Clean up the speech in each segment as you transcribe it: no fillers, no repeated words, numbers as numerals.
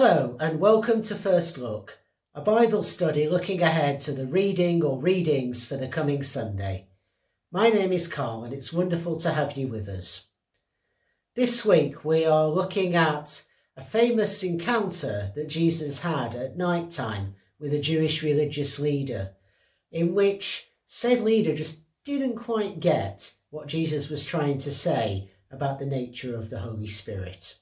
Hello and welcome to First Look, a Bible study looking ahead to the reading or readings for the coming Sunday. My name is Carl and it's wonderful to have you with us. This week we are looking at a famous encounter that Jesus had at night time with a Jewish religious leader, in which said leader just didn't quite get what Jesus was trying to say about the nature of the Holy Spirit.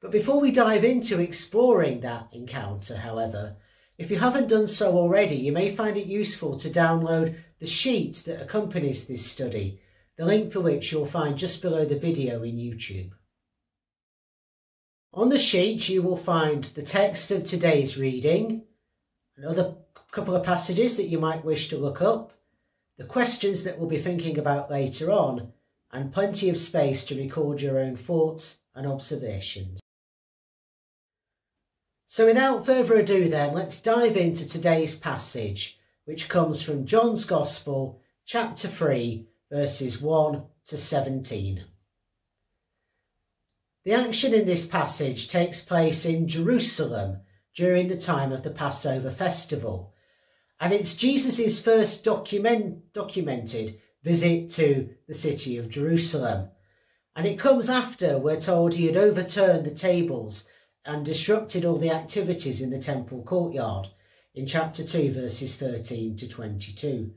But before we dive into exploring that encounter, however, if you haven't done so already, you may find it useful to download the sheet that accompanies this study, the link for which you'll find just below the video in YouTube. On the sheet, you will find the text of today's reading, another couple of passages that you might wish to look up, the questions that we'll be thinking about later on, and plenty of space to record your own thoughts and observations. So without further ado then, let's dive into today's passage, which comes from John's Gospel, chapter 3, verses 1 to 17. The action in this passage takes place in Jerusalem during the time of the Passover festival, and it's Jesus' first documented visit to the city of Jerusalem. And it comes after we're told he had overturned the tables and disrupted all the activities in the temple courtyard in chapter 2, verses 13 to 22.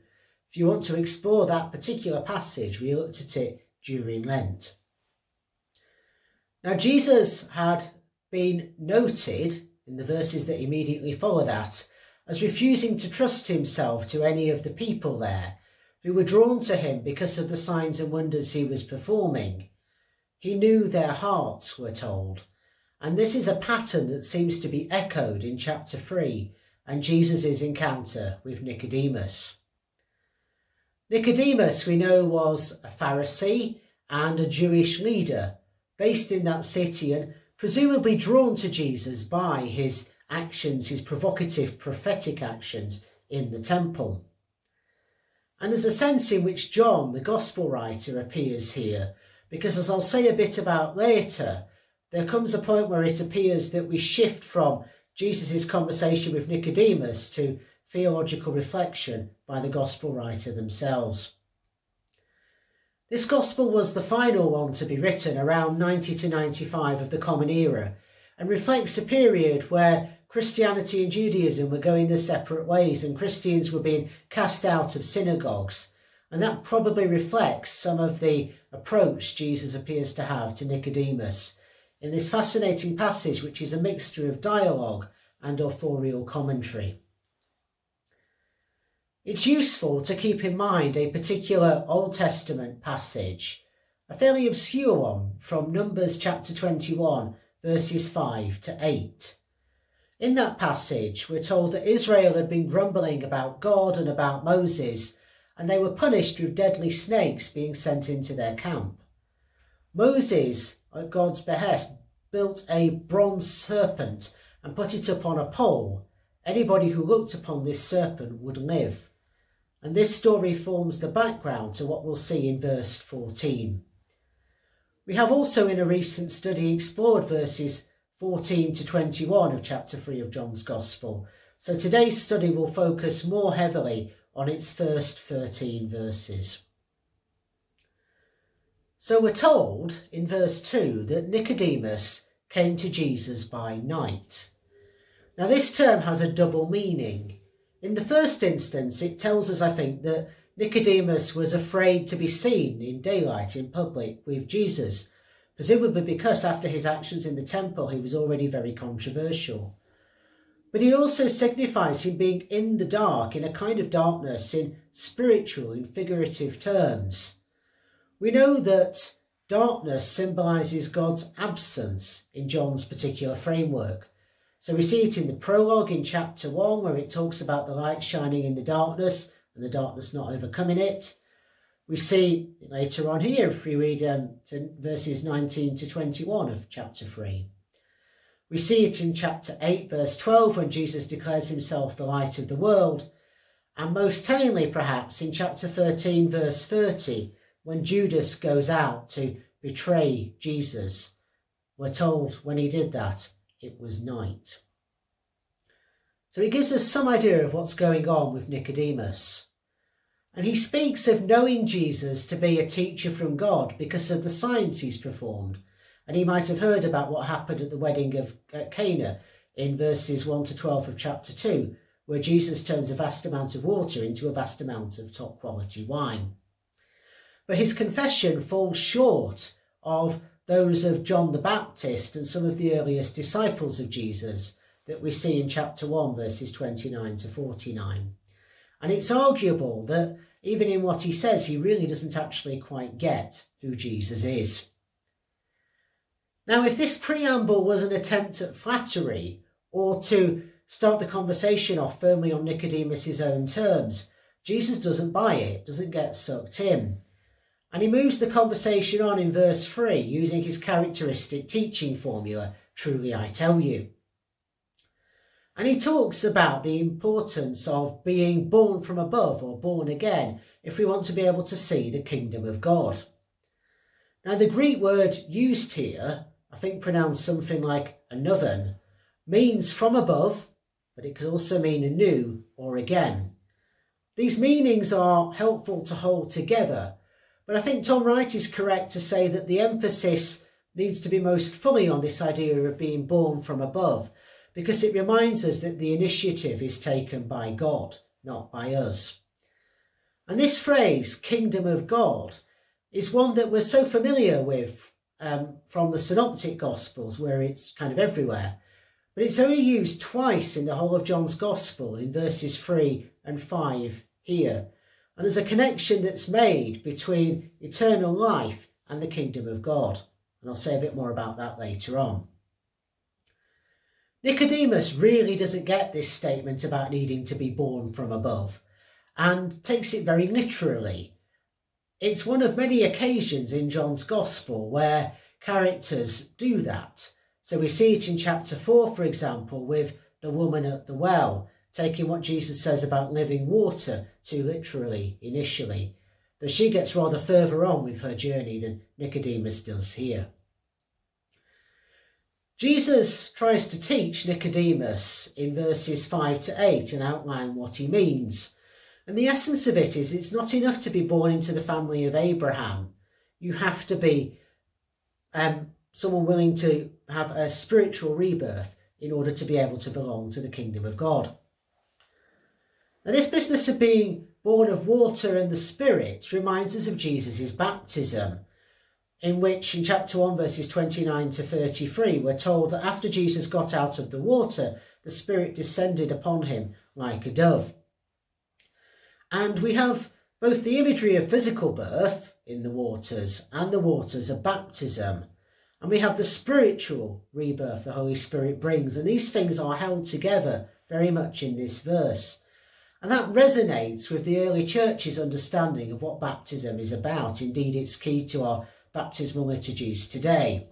If you want to explore that particular passage, we looked at it during Lent. Now, Jesus had been noted in the verses that immediately follow that as refusing to trust himself to any of the people there who were drawn to him because of the signs and wonders he was performing. He knew their hearts, we're told. And this is a pattern that seems to be echoed in chapter 3 and Jesus' encounter with Nicodemus. Nicodemus, we know, was a Pharisee and a Jewish leader based in that city and presumably drawn to Jesus by his actions, his provocative prophetic actions in the temple. And there's a sense in which John, the Gospel writer, appears here because, as I'll say a bit about later, there comes a point where it appears that we shift from Jesus' conversation with Nicodemus to theological reflection by the Gospel writer themselves. This Gospel was the final one to be written around 90 to 95 of the Common Era and reflects a period where Christianity and Judaism were going their separate ways and Christians were being cast out of synagogues. And that probably reflects some of the approach Jesus appears to have to Nicodemus in this fascinating passage, which is a mixture of dialogue and authorial commentary. It's useful to keep in mind a particular Old Testament passage, a fairly obscure one, from Numbers chapter 21, verses 5 to 8. In that passage, we're told that Israel had been grumbling about God and about Moses, and they were punished with deadly snakes being sent into their camp. Moses, at God's behest, built a bronze serpent and put it up on a pole. Anybody who looked upon this serpent would live. And this story forms the background to what we'll see in verse 14. We have also in a recent study explored verses 14 to 21 of chapter 3 of John's Gospel. So today's study will focus more heavily on its first 13 verses. So we're told in verse 2 that Nicodemus came to Jesus by night. Now this term has a double meaning. In the first instance, it tells us, I think, that Nicodemus was afraid to be seen in daylight in public with Jesus, presumably because after his actions in the temple he was already very controversial. But it also signifies him being in the dark, in a kind of darkness, in spiritual, in figurative terms. We know that darkness symbolises God's absence in John's particular framework. So we see it in the prologue in chapter 1, where it talks about the light shining in the darkness and the darkness not overcoming it. We see later on here, if we read to verses 19 to 21 of chapter 3. We see it in chapter 8, verse 12, when Jesus declares himself the light of the world. And most tellingly, perhaps, in chapter 13, verse 30, when Judas goes out to betray Jesus, we're told when he did that, it was night. So he gives us some idea of what's going on with Nicodemus. And he speaks of knowing Jesus to be a teacher from God because of the signs he's performed. And he might have heard about what happened at the wedding of Cana in verses 1 to 12 of chapter 2, where Jesus turns a vast amount of water into a vast amount of top quality wine. But his confession falls short of those of John the Baptist and some of the earliest disciples of Jesus that we see in chapter 1, verses 29 to 49. And it's arguable that even in what he says, he really doesn't actually quite get who Jesus is. Now, if this preamble was an attempt at flattery or to start the conversation off firmly on Nicodemus's own terms, Jesus doesn't buy it, doesn't get sucked in. And he moves the conversation on in verse 3 using his characteristic teaching formula, truly I tell you. And he talks about the importance of being born from above or born again if we want to be able to see the kingdom of God. Now, the Greek word used here, I think pronounced something like anothen, means from above, but it could also mean anew or again. These meanings are helpful to hold together, but I think Tom Wright is correct to say that the emphasis needs to be most fully on this idea of being born from above, because it reminds us that the initiative is taken by God, not by us. And this phrase, kingdom of God, is one that we're so familiar with from the Synoptic Gospels, where it's kind of everywhere. But it's only used twice in the whole of John's Gospel, in verses 3 and 5 here. And there's a connection that's made between eternal life and the kingdom of God. And I'll say a bit more about that later on. Nicodemus really doesn't get this statement about needing to be born from above and takes it very literally. It's one of many occasions in John's Gospel where characters do that. So we see it in chapter 4, for example, with the woman at the well, taking what Jesus says about living water too literally initially, though she gets rather further on with her journey than Nicodemus does here. Jesus tries to teach Nicodemus in verses 5 to 8 and outline what he means. And the essence of it is it's not enough to be born into the family of Abraham. You have to be someone willing to have a spiritual rebirth in order to be able to belong to the kingdom of God. Now, this business of being born of water and the Spirit reminds us of Jesus' baptism, in which in chapter 1 verses 29 to 33 we're told that after Jesus got out of the water, the Spirit descended upon him like a dove. And we have both the imagery of physical birth in the waters and the waters of baptism. And we have the spiritual rebirth the Holy Spirit brings. And these things are held together very much in this verse. And that resonates with the early church's understanding of what baptism is about. Indeed, it's key to our baptismal liturgies today.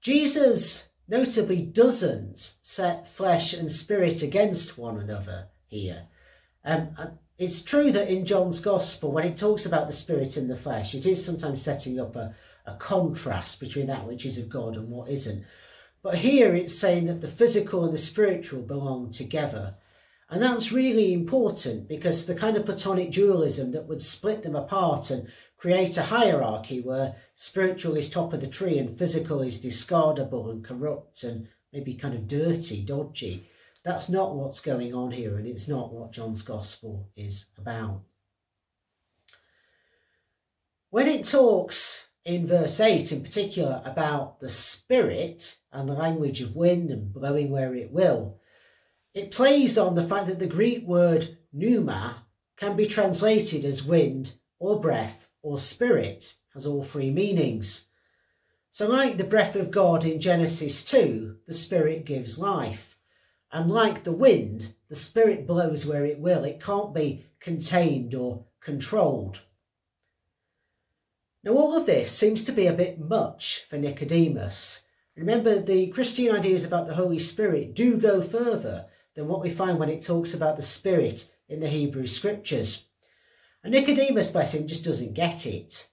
Jesus notably doesn't set flesh and spirit against one another here. It's true that in John's Gospel, when it talks about the spirit and the flesh, it is sometimes setting up a contrast between that which is of God and what isn't. But here it's saying that the physical and the spiritual belong together. And that's really important, because the kind of Platonic dualism that would split them apart and create a hierarchy where spiritual is top of the tree and physical is discardable and corrupt and maybe kind of dirty, dodgy. That's not what's going on here, and it's not what John's Gospel is about. When it talks in verse 8 in particular about the Spirit and the language of wind and blowing where it will, it plays on the fact that the Greek word pneuma can be translated as wind or breath or spirit, has all three meanings. So like the breath of God in Genesis 2, the Spirit gives life. And like the wind, the Spirit blows where it will. It can't be contained or controlled. Now, all of this seems to be a bit much for Nicodemus. Remember, the Christian ideas about the Holy Spirit do go further than what we find when it talks about the Spirit in the Hebrew Scriptures. And Nicodemus, bless him, just doesn't get it.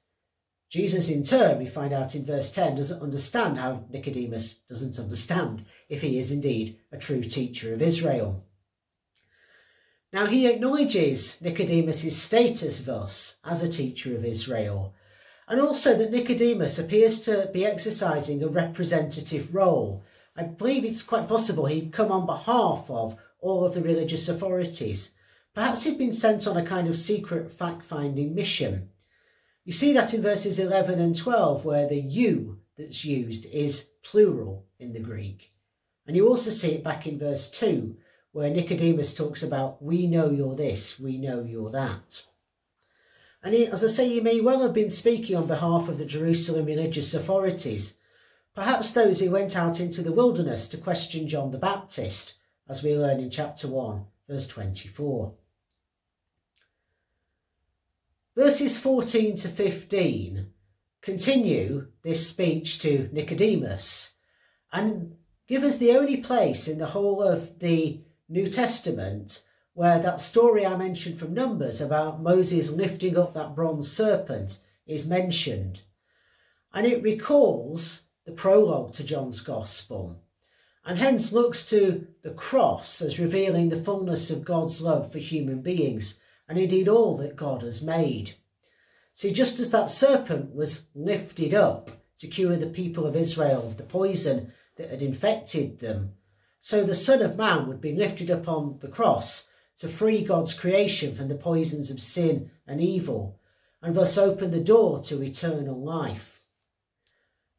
Jesus, in turn, we find out in verse 10, doesn't understand how Nicodemus doesn't understand if he is indeed a true teacher of Israel. Now, he acknowledges Nicodemus' status thus as a teacher of Israel, and also that Nicodemus appears to be exercising a representative role. I believe it's quite possible he'd come on behalf of all of the religious authorities. Perhaps he'd been sent on a kind of secret fact-finding mission. You see that in verses 11 and 12, where the you that's used is plural in the Greek. And you also see it back in verse 2, where Nicodemus talks about, we know you're this, we know you're that. And as I say, he may well have been speaking on behalf of the Jerusalem religious authorities, perhaps those who went out into the wilderness to question John the Baptist, as we learn in chapter 1, verse 24. Verses 14 to 15 continue this speech to Nicodemus and give us the only place in the whole of the New Testament where that story I mentioned from Numbers about Moses lifting up that bronze serpent is mentioned. And it recalls the prologue to John's Gospel and hence looks to the cross as revealing the fullness of God's love for human beings, and indeed all that God has made. See, just as that serpent was lifted up to cure the people of Israel of the poison that had infected them, so the Son of Man would be lifted up on the cross to free God's creation from the poisons of sin and evil, and thus open the door to eternal life.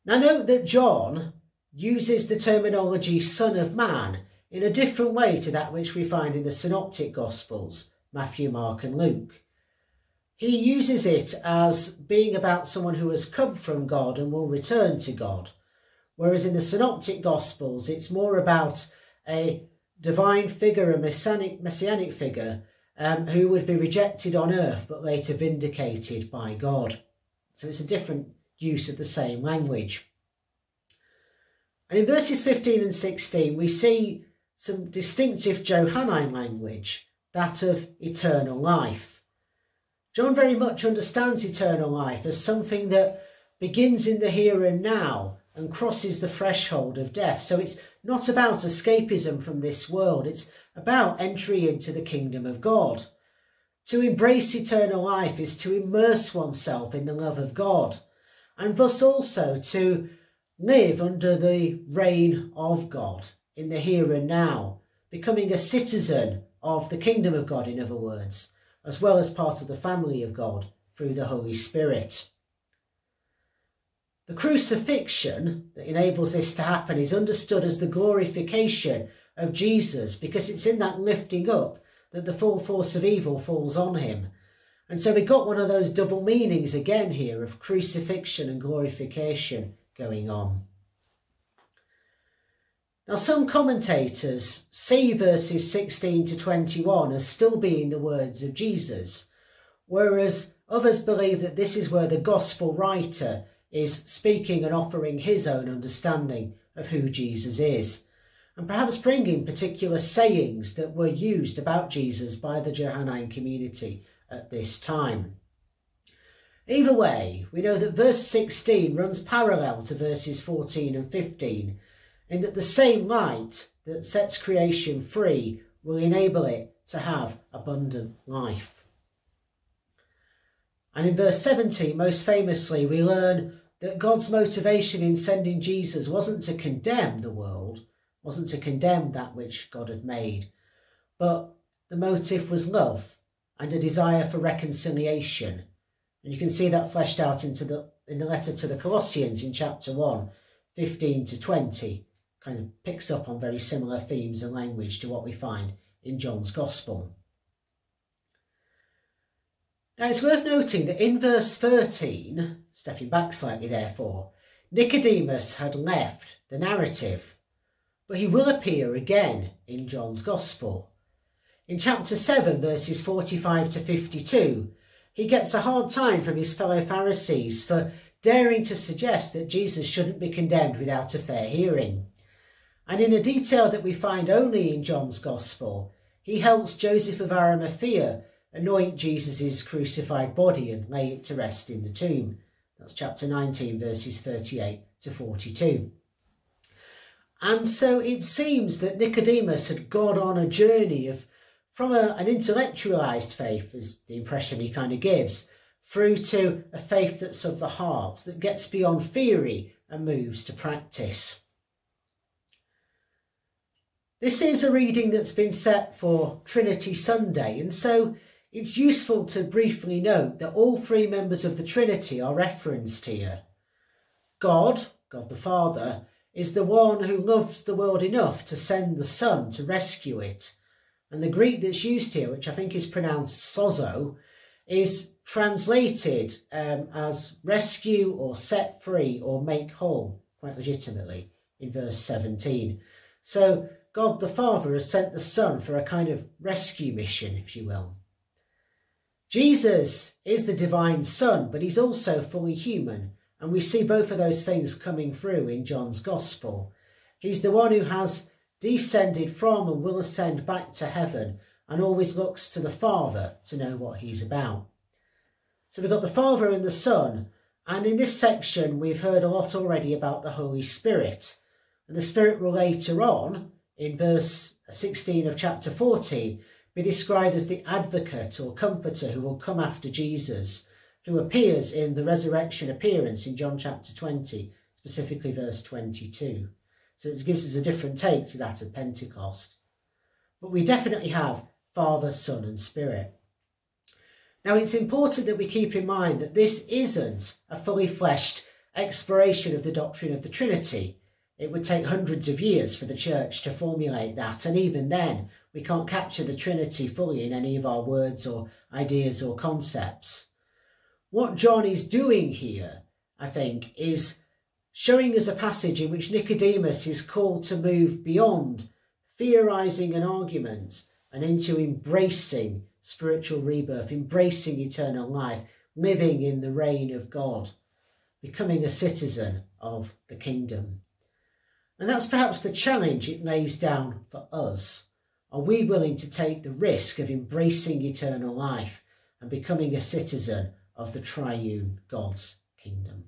Now note that John uses the terminology Son of Man in a different way to that which we find in the Synoptic Gospels, Matthew, Mark and Luke. He uses it as being about someone who has come from God and will return to God, whereas in the Synoptic Gospels it's more about a divine figure, a messianic figure who would be rejected on earth but later vindicated by God. So it's a different use of the same language. And in verses 15 and 16 we see some distinctive Johannine language, that of eternal life. John very much understands eternal life as something that begins in the here and now and crosses the threshold of death. So it's not about escapism from this world, it's about entry into the kingdom of God. To embrace eternal life is to immerse oneself in the love of God, and thus also to live under the reign of God in the here and now, becoming a citizen of the kingdom of God, in other words, as well as part of the family of God through the Holy Spirit. The crucifixion that enables this to happen is understood as the glorification of Jesus, because it's in that lifting up that the full force of evil falls on him. And so we got one of those double meanings again here of crucifixion and glorification going on. Now, some commentators see verses 16 to 21 as still being the words of Jesus, whereas others believe that this is where the gospel writer is speaking and offering his own understanding of who Jesus is, and perhaps bringing particular sayings that were used about Jesus by the Johannine community at this time. Either way, we know that verse 16 runs parallel to verses 14 and 15, in that the same light that sets creation free will enable it to have abundant life. And in verse 17, most famously, we learn that God's motivation in sending Jesus wasn't to condemn the world, wasn't to condemn that which God had made, but the motive was love and a desire for reconciliation. And you can see that fleshed out in the letter to the Colossians in chapter 1, 15 to 20. Kind of picks up on very similar themes and language to what we find in John's Gospel. Now, it's worth noting that in verse 13, stepping back slightly therefore, Nicodemus had left the narrative, but he will appear again in John's Gospel. In chapter 7, verses 45 to 52, he gets a hard time from his fellow Pharisees for daring to suggest that Jesus shouldn't be condemned without a fair hearing. And in a detail that we find only in John's Gospel, he helps Joseph of Arimathea anoint Jesus' crucified body and lay it to rest in the tomb. That's chapter 19, verses 38 to 42. And so it seems that Nicodemus had gone on a journey of from an intellectualized faith, is the impression he kind of gives, through to a faith that's of the heart, that gets beyond theory and moves to practice. This is a reading that's been set for Trinity Sunday, and so it's useful to briefly note that all three members of the Trinity are referenced here. God, God the Father, is the one who loves the world enough to send the Son to rescue it. And the Greek that's used here, which I think is pronounced sozo, is translated as rescue or set free or make whole, quite legitimately, in verse 17. So God the Father has sent the Son for a kind of rescue mission, if you will. Jesus is the divine Son, but he's also fully human, and we see both of those things coming through in John's Gospel. He's the one who has descended from and will ascend back to heaven, and always looks to the Father to know what he's about. So we've got the Father and the Son, and in this section we've heard a lot already about the Holy Spirit. And the Spirit will later on, in verse 16 of chapter 14, be described as the advocate or comforter who will come after Jesus, who appears in the resurrection appearance in John chapter 20, specifically verse 22. So it gives us a different take to that of Pentecost. But we definitely have Father, Son and Spirit. Now, it's important that we keep in mind that this isn't a fully fleshed exploration of the doctrine of the Trinity. It would take hundreds of years for the church to formulate that, and even then we can't capture the Trinity fully in any of our words or ideas or concepts. What John is doing here, I think, is showing us a passage in which Nicodemus is called to move beyond theorising an argument and into embracing spiritual rebirth, embracing eternal life, living in the reign of God, becoming a citizen of the kingdom. And that's perhaps the challenge it lays down for us. Are we willing to take the risk of embracing eternal life and becoming a citizen of the triune God's kingdom?